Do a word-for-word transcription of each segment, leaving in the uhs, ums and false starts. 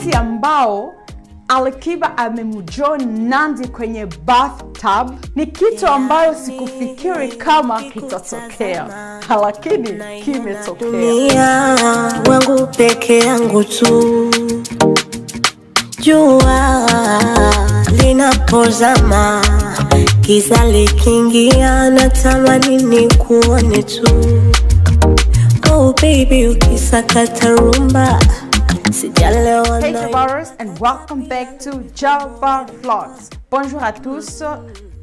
wakati ambao Alikiba amemjoin Nandy kwenye bathtub ni kitu ambayo sikufikiri kama kitatokea, lakini kimetokea. Wangu peke yangu tu, jua linapozama, giza likiingia, natamani nikuone tu. Oh baby, ukisakata rumba. Hey Jabaros and welcome back to Jaba Vlogs. Bonjour à tous,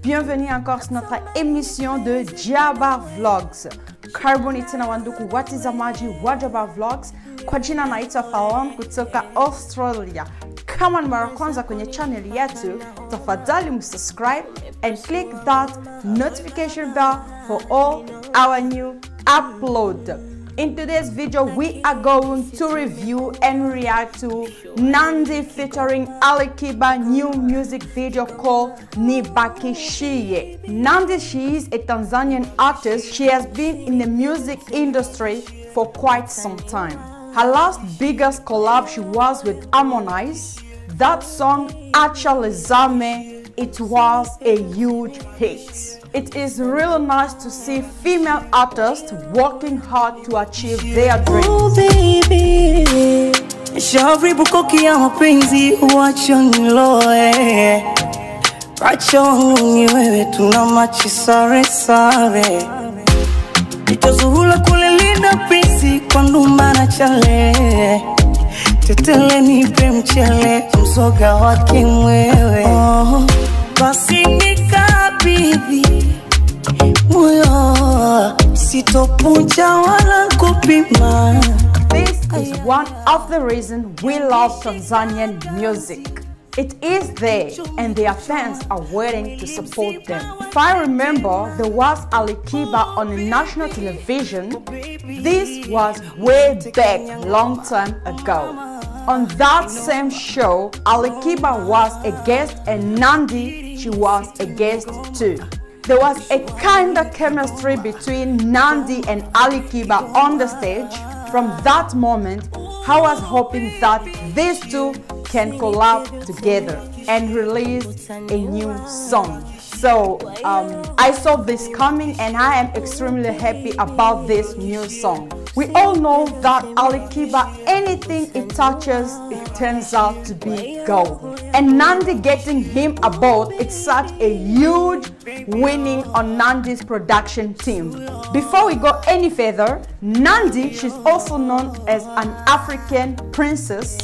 bienvenue encore sur notre émission de Jaba Vlogs. Karibuni tena wanduku watazamaji wa Jaba Vlogs. Kwa jina naitwa Faon kutoka Australia. Kama ni mara kwanza kwenye channel yetu, tafadhali msubscribe and click that notification bell for all our new uploads. In today's video, we are going to review and react to Nandy featuring Alikiba new music video called Nibakishie. Nandy, she is a Tanzanian artist. She has been in the music industry for quite some time. Her last biggest collab she was with Amonice. That song, Achalizame, it was a huge hit. It is really nice to see female artists working hard to achieve their dreams. Oh baby, shauri bukoki ya mapenzi uacho niloe. Pacho ni wewe tunamachi sare sare. Nitazuhula kulelinda pisi kwa ndumba na chale. Tetele nipe mchele msoga wake mwewe. Oh, basi nikabidhi moyo sitopunja wala kupima. This is one of the reasons we love Tanzanian music. It is there and their fans are waiting to support them. If I remember, there was Alikiba on the national television. This was way back, long time ago. On that same show, Alikiba was a guest and Nandy, she was a guest too. There was a kind of chemistry between Nandy and Alikiba on the stage. From that moment, I was hoping that these two can collab together and release a new song. So um, I saw this coming and I am extremely happy about this new song. We all know that Alikiba, anything it touches, it turns out to be gold. And Nandy getting him aboard, it's such a huge winning on Nandy's production team. Before we go any further, Nandy, she's also known as an African princess.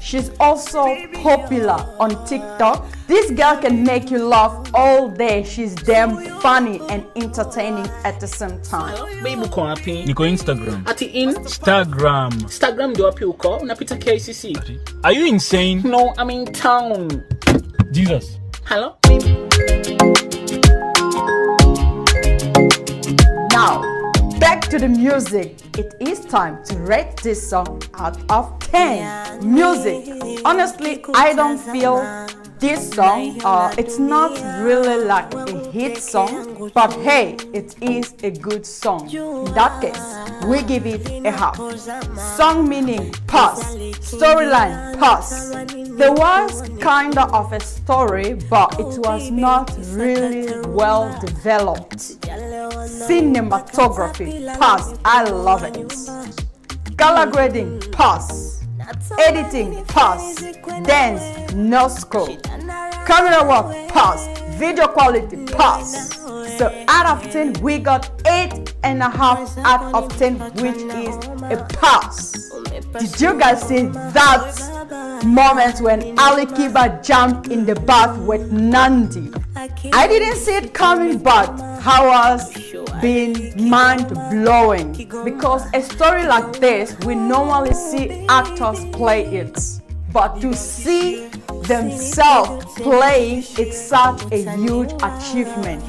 She's also popular on TikTok. This girl can make you laugh all day. She's damn funny and entertaining at the same time. Baby, uko wapi? Niko Instagram. Ati in? Instagram. Instagram ndio wapi uko? Unapita K C C. Are you insane? No, I'm in town. Jesus. Hello? Now, back to the music. It is time to rate this song out of ten. Music. Honestly, I don't feel this song, uh, it's not really like a hit song, but hey, it is a good song. In that case, we give it a half. Song meaning, pass. Storyline, pass. There was kind of a story, but it was not really well developed. Cinematography, pass. I love it. Color grading, pass. Editing, pass. Dance, no scope. Camera work, pass. Video quality, pass. So out of ten, we got eight and a half out of ten, which is a pass. Did you guys see that moment when Alikiba jumped in the bath with Nandy? I didn't see it coming, but I was being mind-blowing because a story like this, we normally see actors play it, but to see themselves playing, it's such a huge achievement,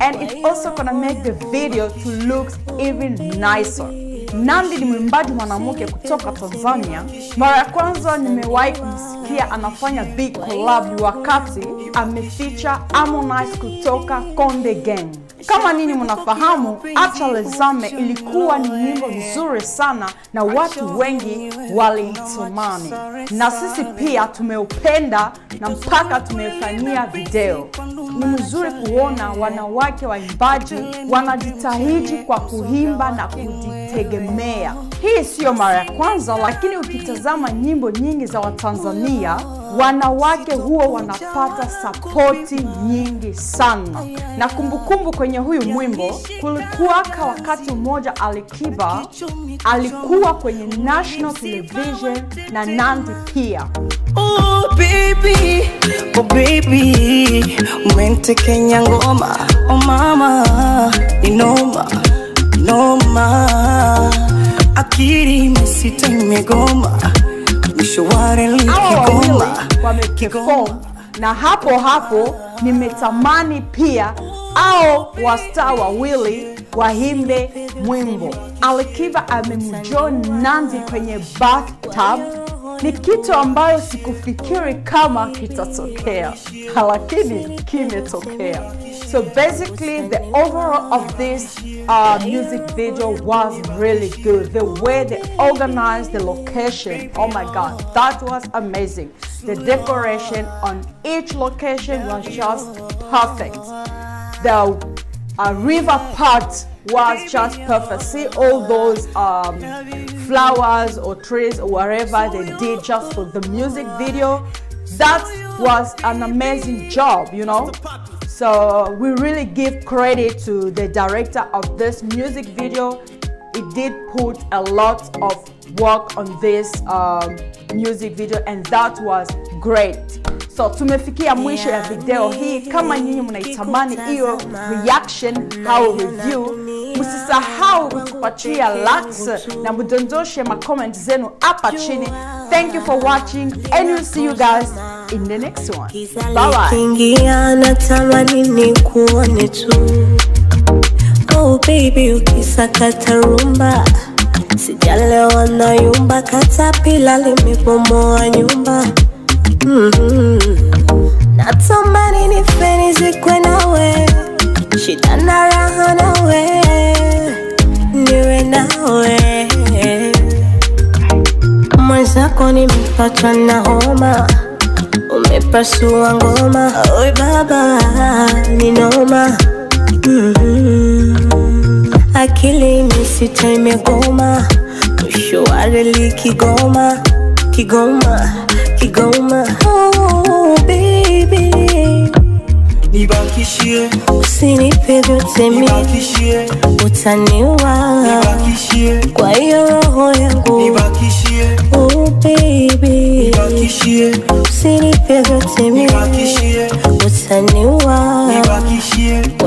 and it's also gonna make the video to look even nicer. Nandy ni mwimbaji mwanamke kutoka Tanzania. Mara ya kwanza nimewahi kumsikia anafanya big collab wakati amefeature Harmonize kutoka Konde Geni. Kama nini mnafahamu, Achalizame ilikuwa ni nyimbo nzuri sana na watu wengi waliitamani. Na sisi pia tumeupenda na mpaka tumefanyia video. Ni mzuri kuona wanawake waimbaji wanajitahidi kwa kuimba na kujitegemea. Hii sio mara ya kwanza, lakini ukitazama nyimbo nyingi za Watanzania, wanawake huwa wanapata sapoti nyingi sana. Na kumbukumbu kwenye huyu mwimbo, kulikuwa kwa wakati mmoja Alikiba alikuwa kwenye National Television na Nandy pia. Oh baby, oh baby, mwente Kenya ngoma, oh mama, inoma, inoma. Akiri msita imegoma, mishwareli kigoma. Wamekifom, na hapo hapo nimetamani pia ao wasta wawili wahimbe mwimbo. Alikiba amemujua Nandy kwenye bathtub. Ni kitu ambayo sikufikiri kama kitatokea, lakini kimetokea. So basically the overall of this uh, music video was really good. The way they organized the location, oh my god, that was amazing. The decoration on each location was just perfect. The A river part was just perfect. See all those um, flowers or trees or whatever they did just for the music video. That was an amazing job, you know. So we really give credit to the director of this music video. It did put a lot of work on this um, music video, and that was great. So tumefikia mwisho ya video hii. Kama nyinyi mnaitamani hiyo reaction au review, msisahau kutupatia likes na mdondoshe ma comment zenu hapa chini. Thank you for watching and we'll see you guys in the next one. Bye bye. Mm-hmm. Not so many ni feni zikwe nawe, shida na raha nawe, niwe nawe. Mwenzako nimepatwa na homa, umepasua ngoma, oi baba ni noma. Mm-hmm. Akili imesita imegoma, mshwareli kigoma, kigoma, kigoma. Oh baby, Nibakishie, usinipe vyote mimi, Nibakishie, utaniua, Nibakishie, kwa hiyo roho yangu, Nibakishie. Oh baby, Nibakishie, usinipe vyote mimi, Nibakishie, utaniua, Nibakishie.